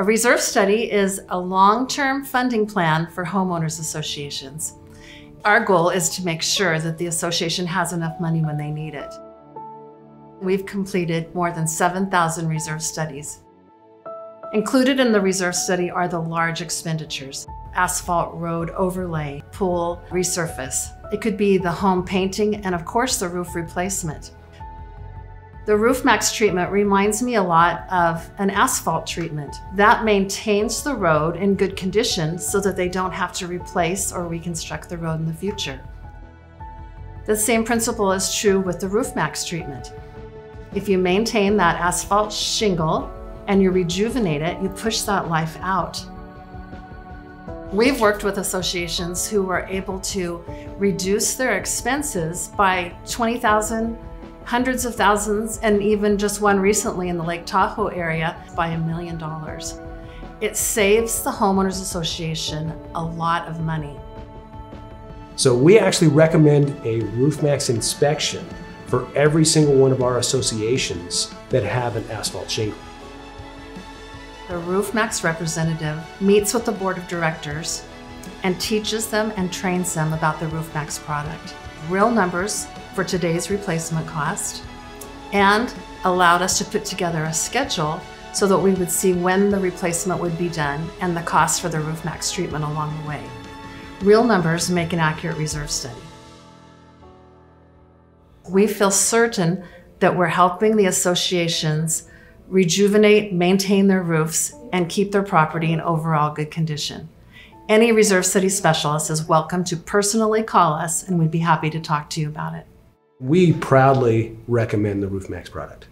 A reserve study is a long-term funding plan for homeowners associations. Our goal is to make sure that the association has enough money when they need it. We've completed more than 7,000 reserve studies. Included in the reserve study are the large expenditures: asphalt road overlay, pool resurface. It could be the home painting and of course the roof replacement. The Roof Maxx treatment reminds me a lot of an asphalt treatment. That maintains the road in good condition so that they don't have to replace or reconstruct the road in the future. The same principle is true with the Roof Maxx treatment. If you maintain that asphalt shingle and you rejuvenate it, you push that life out. We've worked with associations who were able to reduce their expenses by $20,000, hundreds of thousands, and even just one recently in the Lake Tahoe area by $1 million. It saves the homeowners association a lot of money. So we actually recommend a Roof Maxx inspection for every single one of our associations that have an asphalt shingle. The Roof Maxx representative meets with the board of directors and teaches them and trains them about the Roof Maxx product. Real numbers for today's replacement cost, and allowed us to put together a schedule so that we would see when the replacement would be done and the cost for the Roof Maxx treatment along the way. Real numbers make an accurate reserve study. We feel certain that we're helping the associations rejuvenate, maintain their roofs, and keep their property in overall good condition. Any reserve study specialist is welcome to personally call us, and we'd be happy to talk to you about it. We proudly recommend the Roof Maxx product.